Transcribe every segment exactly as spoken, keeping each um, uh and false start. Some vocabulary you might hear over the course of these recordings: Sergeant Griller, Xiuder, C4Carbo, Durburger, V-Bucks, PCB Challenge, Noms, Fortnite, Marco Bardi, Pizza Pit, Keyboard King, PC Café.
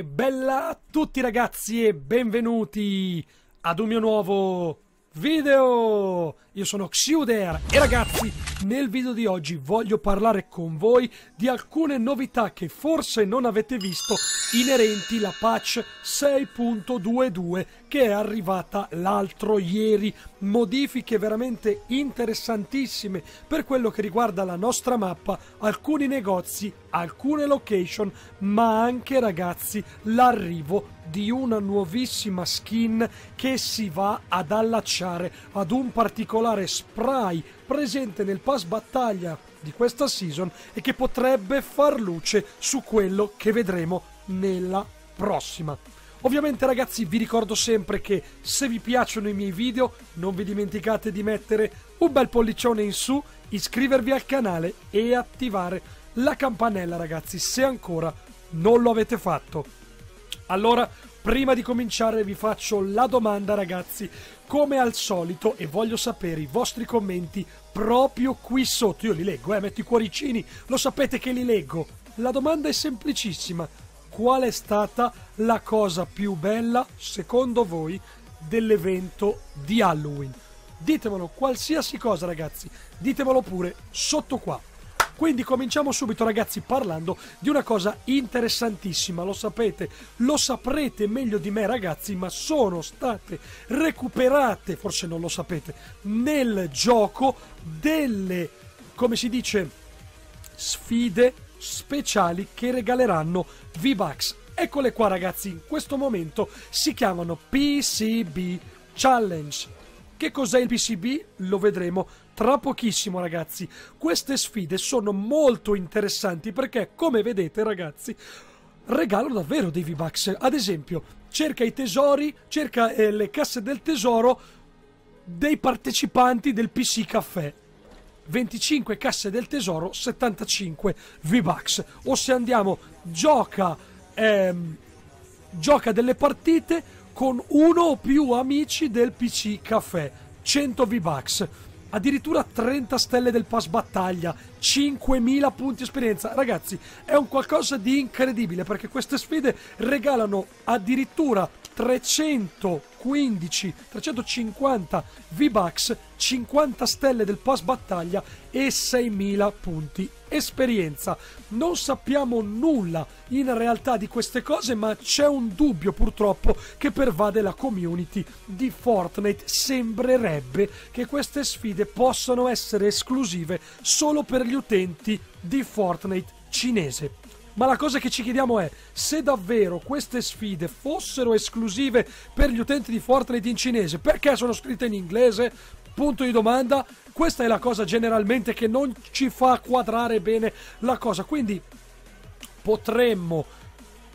E bella a tutti ragazzi e benvenuti ad un mio nuovo video. Io sono Xiuder e ragazzi, nel video di oggi voglio parlare con voi di alcune novità che forse non avete visto inerenti la patch sei punto ventidue che è arrivata l'altro ieri. Modifiche veramente interessantissime per quello che riguarda la nostra mappa, alcuni negozi, alcune location, ma anche ragazzi l'arrivo di una nuovissima skin che si va ad allacciare ad un particolare spray presente nel pass battaglia di questa season e che potrebbe far luce su quello che vedremo nella prossima. Ovviamente ragazzi vi ricordo sempre che se vi piacciono i miei video non vi dimenticate di mettere un bel pollicione in su, iscrivervi al canale e attivare la campanella ragazzi se ancora non lo avete fatto. Allora, prima di cominciare vi faccio la domanda ragazzi, come al solito, e voglio sapere i vostri commenti proprio qui sotto. Io li leggo, eh, metto i cuoricini, lo sapete che li leggo. La domanda è semplicissima: qual è stata la cosa più bella, secondo voi, dell'evento di Halloween? Ditemelo, qualsiasi cosa ragazzi, ditemelo pure sotto qua. Quindi cominciamo subito ragazzi parlando di una cosa interessantissima, lo sapete, lo saprete meglio di me ragazzi, ma sono state recuperate, forse non lo sapete, nel gioco delle, come si dice, sfide speciali che regaleranno V-Bucks. Eccole qua ragazzi, in questo momento si chiamano P C B Challenge. Che cos'è il P C B? Lo vedremo tra pochissimo ragazzi. Queste sfide sono molto interessanti perché, come vedete ragazzi, regalano davvero dei V-Bucks. Ad esempio, cerca i tesori, cerca eh, le casse del tesoro dei partecipanti del P C Café. venticinque casse del tesoro, settantacinque V-Bucks. O se andiamo, gioca, ehm, gioca delle partite con uno o più amici del P C Café, cento V-Bucks, addirittura trenta stelle del pass battaglia, cinquemila punti esperienza. Ragazzi, è un qualcosa di incredibile perché queste sfide regalano addirittura trecentoquindici trecentocinquanta V-Bucks, cinquanta stelle del pass battaglia e seimila punti esperienza. Non sappiamo nulla in realtà di queste cose, ma c'è un dubbio purtroppo che pervade la community di Fortnite: sembrerebbe che queste sfide possano essere esclusive solo per gli utenti di Fortnite cinese. Ma la cosa che ci chiediamo è se davvero queste sfide fossero esclusive per gli utenti di Fortnite in cinese, perché sono scritte in inglese? Punto di domanda. Questa è la cosa generalmente che non ci fa quadrare bene la cosa, quindi potremmo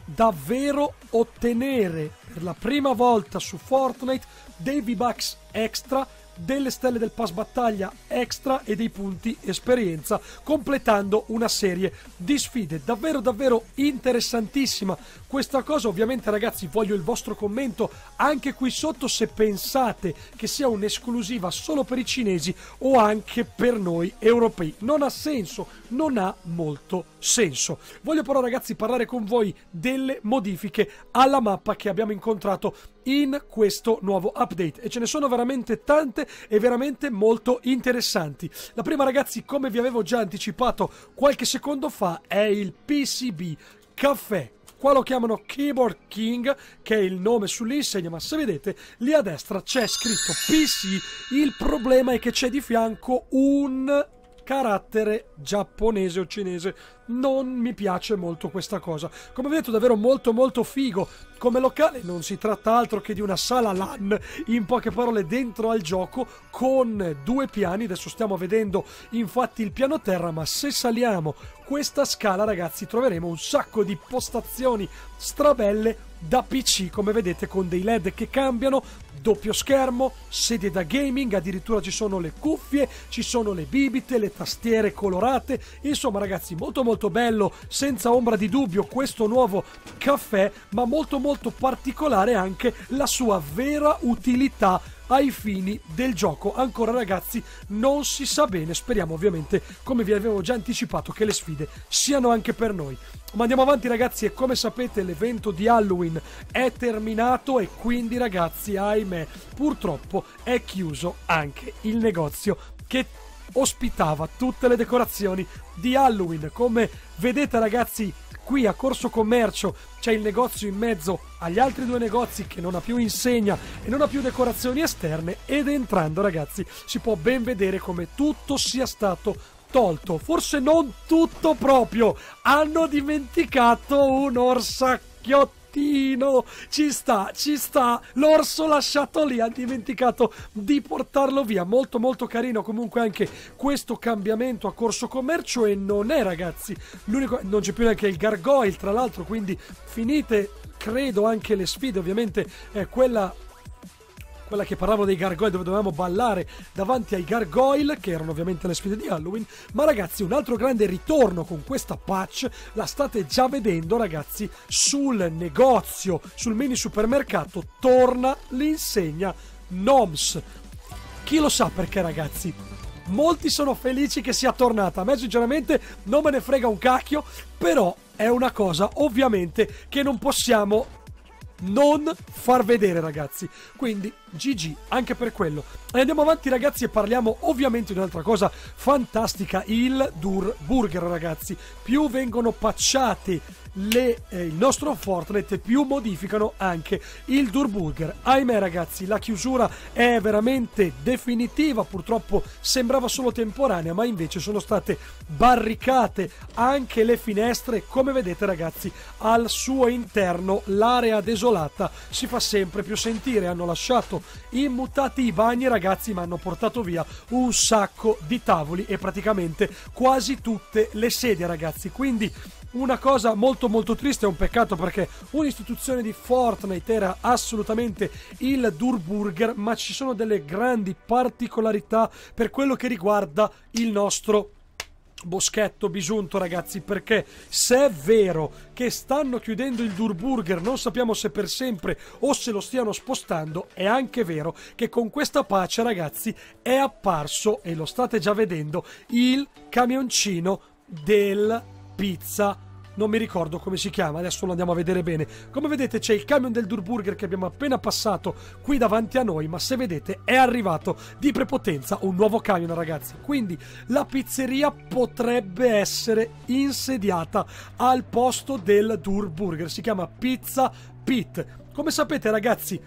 davvero ottenere per la prima volta su Fortnite dei V-Bucks extra, delle stelle del pass battaglia extra e dei punti esperienza, completando una serie di sfide davvero davvero interessantissima questa cosa. Ovviamente ragazzi voglio il vostro commento anche qui sotto se pensate che sia un'esclusiva solo per i cinesi o anche per noi europei. Non ha senso, non ha molto senso. Voglio però ragazzi parlare con voi delle modifiche alla mappa che abbiamo incontrato in questo nuovo update, e ce ne sono veramente tante e veramente molto interessanti. La prima ragazzi, come vi avevo già anticipato qualche secondo fa, è il P C B Café. Qua lo chiamano Keyboard King, che è il nome sull'insegna, ma se vedete lì a destra c'è scritto P C. Il problema è che c'è di fianco un carattere giapponese o cinese. Non mi piace molto questa cosa. Come vedete davvero molto molto figo come locale, non si tratta altro che di una sala LAN, in poche parole, dentro al gioco, con due piani. Adesso stiamo vedendo infatti il piano terra, ma se saliamo questa scala ragazzi troveremo un sacco di postazioni strabelle da P C, come vedete, con dei led che cambiano, doppio schermo, sedie da gaming, addirittura ci sono le cuffie, ci sono le bibite, le tastiere colorate. Insomma ragazzi molto molto bello, senza ombra di dubbio, questo nuovo caffè, ma molto molto particolare anche la sua vera utilità ai fini del gioco. Ancora ragazzi non si sa bene, speriamo ovviamente, come vi avevo già anticipato, che le sfide siano anche per noi. Ma andiamo avanti ragazzi, e come sapete l'evento di Halloween è terminato e quindi ragazzi, ahimè, purtroppo è chiuso anche il negozio che ospitava tutte le decorazioni di Halloween. Come vedete ragazzi, qui a Corso Commercio c'è il negozio in mezzo agli altri due negozi che non ha più insegna e non ha più decorazioni esterne, ed entrando ragazzi si può ben vedere come tutto sia stato tolto. Forse non tutto proprio, hanno dimenticato un orsacchiotto. Ci sta, ci sta, l'orso lasciato lì, ha dimenticato di portarlo via. Molto molto carino comunque anche questo cambiamento a Corso Commercio. E non è ragazzi l'unico, non c'è più neanche il gargoyle tra l'altro, quindi finite credo anche le sfide. Ovviamente eh, quella... quella che parlavano dei gargoyle, dove dovevamo ballare davanti ai gargoyle, che erano ovviamente le sfide di Halloween. Ma ragazzi, un altro grande ritorno con questa patch la state già vedendo ragazzi sul negozio, sul mini supermercato torna l'insegna Noms. Chi lo sa perché ragazzi, molti sono felici che sia tornata, a me sinceramente non me ne frega un cacchio, però è una cosa ovviamente che non possiamo non far vedere ragazzi, quindi gi gi anche per quello. E andiamo avanti ragazzi e parliamo ovviamente di un'altra cosa fantastica, il Durburger ragazzi. Più vengono patchati le, eh, il nostro Fortnite, più modificano anche il Durburger. Ahimè ragazzi, la chiusura è veramente definitiva, purtroppo sembrava solo temporanea, ma invece sono state barricate anche le finestre. Come vedete ragazzi, al suo interno l'area desolata si fa sempre più sentire. Hanno lasciato immutati i bagni ragazzi, ma hanno portato via un sacco di tavoli e praticamente quasi tutte le sedie ragazzi, quindi una cosa molto molto triste, è un peccato perché un'istituzione di Fortnite era assolutamente il Durburger. Ma ci sono delle grandi particolarità per quello che riguarda il nostro boschetto bisunto ragazzi, perché se è vero che stanno chiudendo il Durburger, non sappiamo se per sempre o se lo stiano spostando, è anche vero che con questa patch ragazzi è apparso, e lo state già vedendo, il camioncino del pizza, non mi ricordo come si chiama, adesso lo andiamo a vedere bene. Come vedete c'è il camion del Durburger che abbiamo appena passato qui davanti a noi, ma se vedete è arrivato di prepotenza un nuovo camion ragazzi, quindi la pizzeria potrebbe essere insediata al posto del Durburger, si chiama Pizza Pit. Come sapete ragazzi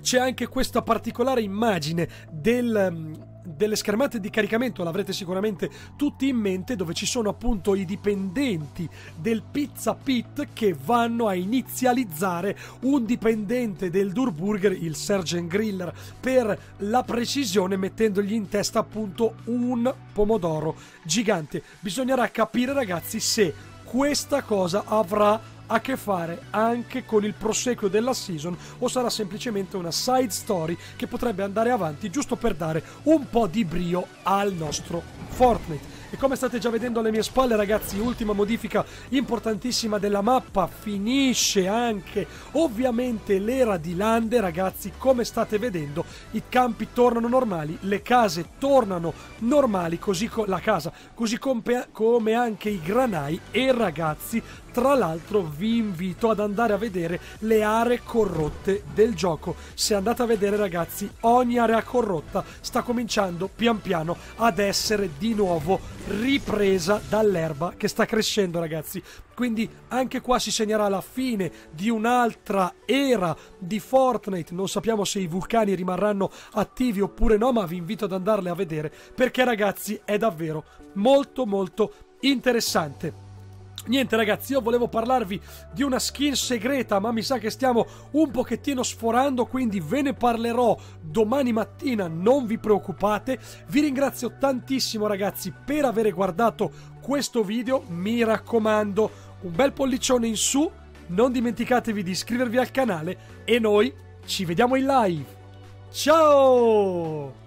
c'è anche questa particolare immagine del... delle schermate di caricamento, l'avrete sicuramente tutti in mente, dove ci sono appunto i dipendenti del Pizza Pit che vanno a inizializzare un dipendente del Durburger, il Sergeant Griller per la precisione, mettendogli in testa appunto un pomodoro gigante. Bisognerà capire ragazzi se questa cosa avrà a che fare anche con il proseguo della season o sarà semplicemente una side story che potrebbe andare avanti giusto per dare un po' di brio al nostro Fortnite. E come state già vedendo alle mie spalle ragazzi, ultima modifica importantissima della mappa, finisce anche ovviamente l'era di lande ragazzi. Come state vedendo i campi tornano normali, le case tornano normali, così co la casa, così come anche i granai. E ragazzi tra l'altro vi invito ad andare a vedere le aree corrotte del gioco. Se andate a vedere ragazzi, ogni area corrotta sta cominciando pian piano ad essere di nuovo ripresa dall'erba che sta crescendo ragazzi, quindi anche qua si segnerà la fine di un'altra era di Fortnite. Non sappiamo se i vulcani rimarranno attivi oppure no, ma vi invito ad andarle a vedere perché ragazzi è davvero molto molto interessante. Niente ragazzi, io volevo parlarvi di una skin segreta, ma mi sa che stiamo un pochettino sforando, quindi ve ne parlerò domani mattina, non vi preoccupate. Vi ringrazio tantissimo ragazzi per aver guardato questo video, mi raccomando un bel pollicione in su, non dimenticatevi di iscrivervi al canale e noi ci vediamo in live. Ciao!